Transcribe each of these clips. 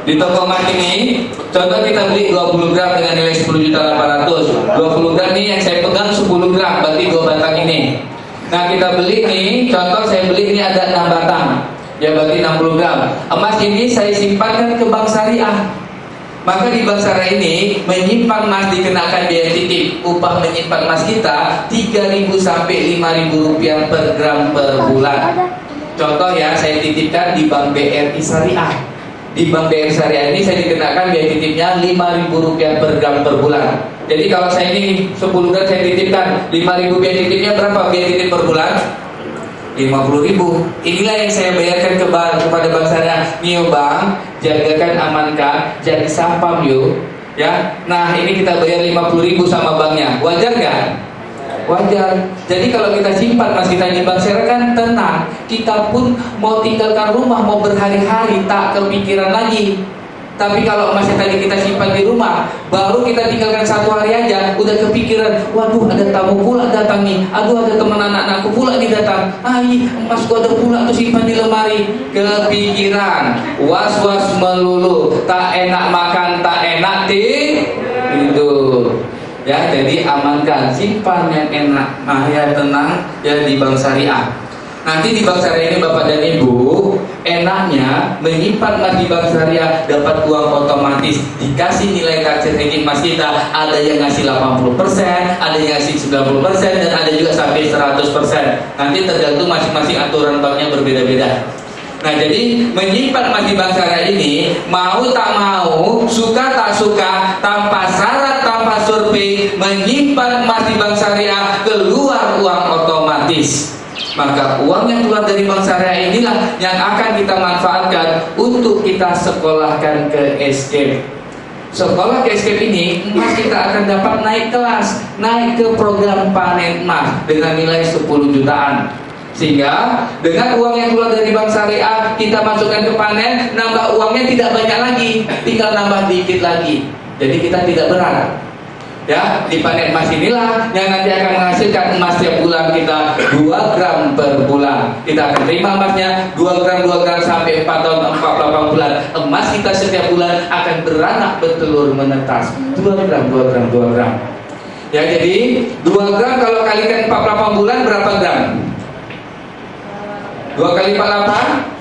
Di Tokomat ini, contoh kita beli 20 gram dengan nilai 10.800.000. 20 gram ini yang saya pegang 10 gram, berarti 2 batang ini. Nah, kita beli ini, contoh saya beli ini ada 6 batang. Ya, berarti 60 gram. Emas ini saya simpankan ke Bank Syariah. Maka di Bank Syariah ini menyimpan emas dikenakan biaya titip. Upah menyimpan emas kita 3.000 sampai 5.000 rupiah per gram per bulan. Contoh ya, saya titipkan di Bank BRI Syariah. Di Bank BRI Syariah ini saya dikenakan biaya titipnya 5.000 rupiah per gram per bulan. Jadi kalau saya ini 10 gram saya titipkan, 5.000 rupiah titipnya berapa biaya titip per bulan? 50.000. Inilah yang saya bayarkan kepada Bank Syariah. NeoBank, jagakan, amankan, jadi sapam yuk ya. Nah ini kita bayar 50.000 sama banknya. Wajar nggak? Wajar. Jadi kalau kita simpan mas kita di Bank Syariah kan tenang. Kita pun mau tinggalkan rumah, mau berhari-hari tak kepikiran lagi. Tapi kalau emasnya tadi kita simpan di rumah, baru kita tinggalkan 1 hari aja, udah kepikiran, waduh ada tamu pula datang nih, aduh ada teman anak-anakku pula nih datang, emas gua ada pula tuh simpan di lemari, kepikiran, was-was melulu, tak enak makan, tak enak tidur. Ya, jadi amankan, simpan yang enak, nah ya tenang, ya di Bank Syariah. Nanti di Bank Syariah ini Bapak dan Ibu, enaknya menyimpan emas di Bank Syariah dapat uang otomatis. Dikasih nilai taksir kredit emas kita, ada yang ngasih 80%, ada yang ngasih 90%, dan ada juga sampai 100%. Nanti tergantung masing-masing aturan banknya berbeda-beda. Nah jadi menyimpan emas di Bank Syariah ini, mau tak mau, suka tak suka, tanpa syarat, tanpa survei, menyimpan emas di Bank Syariah keluar uang otomatis. Maka uang yang keluar dari Bank Syariah inilah yang akan kita manfaatkan untuk kita sekolahkan ke SK. Sekolah ke SK ini emas kita akan dapat naik kelas, naik ke program panen emas dengan nilai 10 jutaan. Sehingga dengan uang yang keluar dari Bank Syariah kita masukkan ke panen, nambah uangnya tidak banyak lagi, tinggal nambah dikit lagi. Jadi kita tidak berat. Ya, di panen emas inilah yang nanti akan menghasilkan emas tiap bulan kita 2 gram per bulan. Kita akan terima emasnya 2 gram sampai 4 tahun 48 bulan. Emas kita setiap bulan akan beranak bertelur menetas 2 gram. Ya, jadi 2 gram kalau kalikan 48 bulan berapa gram? 2 kali 48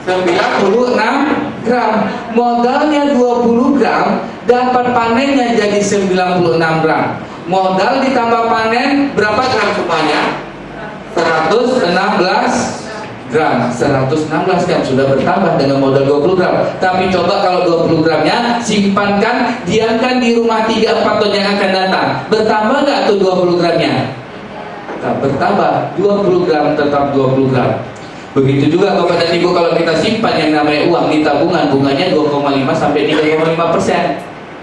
96 gram. Modalnya 20 gram dapat panennya jadi 96 gram. Modal ditambah panen berapa gram semuanya? 116 gram. 116 gram sudah bertambah dengan modal 20 gram. Tapi coba kalau 20 gramnya simpankan, diamkan di rumah 3-4 tahun yang akan datang. Bertambah nggak tuh 20 gramnya? Nah, bertambah 20 gram tetap 20 gram. Begitu juga Bapak dan Ibu kalau kita simpan yang namanya uang di tabungan, bunganya 2,5 sampai 3,5%.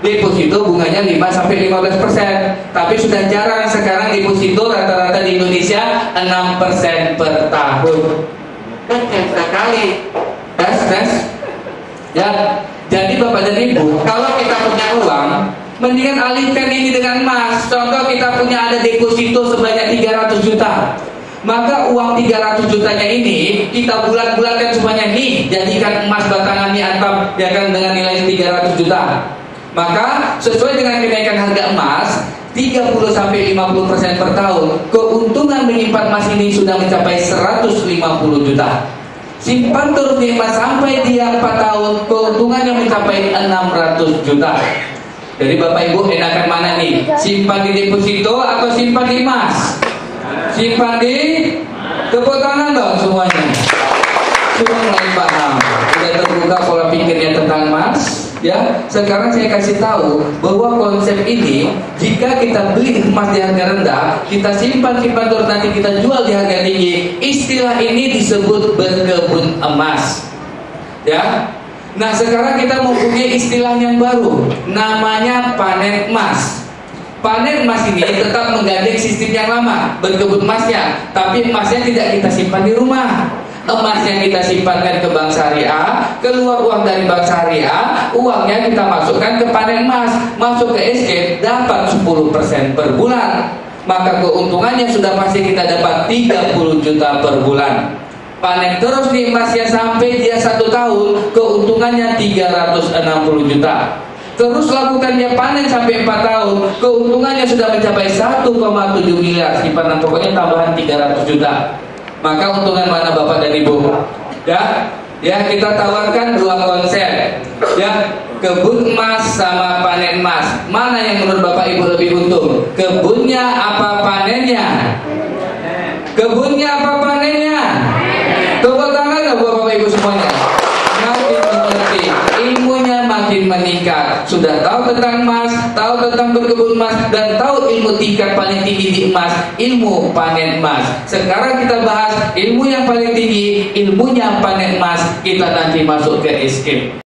Deposito bunganya 5 sampai 15%. Tapi sudah jarang sekarang deposito rata-rata di Indonesia 6% per tahun. Sekali. Tes. Ya. Jadi Bapak dan Ibu, kalau kita punya uang, mendingan alihkan ini dengan emas. Contoh kita punya ada deposito sebanyak 300 juta. Maka uang 300 jutanya ini kita bulat-bulatkan semuanya nih, jadikan emas batangan nih atap ya kan dengan nilai 300 juta. Maka sesuai dengan kenaikan harga emas 30-50% per tahun, keuntungan menyimpan emas ini sudah mencapai 150 juta. Simpan terus nih emas sampai dia 4 tahun, keuntungannya mencapai 600 juta. Jadi Bapak Ibu enakan mana nih? Simpan di deposito atau simpan di emas? Simpan di tepuk tangan dong semuanya. Sudah mulai paham, sudah terbuka pola pikirnya tentang emas. Ya, sekarang saya kasih tahu bahwa konsep ini jika kita beli emas di harga rendah, kita simpan terus nanti kita jual di harga tinggi. Istilah ini disebut berkebun emas. Ya. Nah, sekarang kita mempunyai istilah yang baru, namanya panen emas. Panen emas ini tetap menggandeng sistem yang lama, berkebun emasnya, tapi emasnya tidak kita simpan di rumah. Emasnya kita simpankan ke Bank Syariah, keluar uang dari Bank Syariah, uangnya kita masukkan ke panen emas, masuk ke SK dapat 10% per bulan. Maka keuntungannya sudah pasti kita dapat 30 juta per bulan. Panen terus diemasnya sampai dia 1 tahun, keuntungannya 360 juta. Terus lakukannya panen sampai 4 tahun, keuntungannya sudah mencapai 1,7 miliar. Simpanan pokoknya tambahan 300 juta. Maka keuntungan mana Bapak dan Ibu? Ya kita tawarkan 2 konsep, ya, kebun emas sama panen emas. Mana yang menurut Bapak Ibu lebih untung? Kebunnya apa panennya? Kebunnya apa panennya? Tepuk tangan nggak buat Bapak Ibu semuanya? Makin mengerti, ilmunya makin meningkat. Sudah tahu tentang emas, tahu tentang berkebun emas, dan tahu ilmu tingkat paling tinggi di emas, ilmu panen emas. Sekarang kita bahas ilmu yang paling tinggi, ilmunya panen emas. Kita nanti masuk ke SK.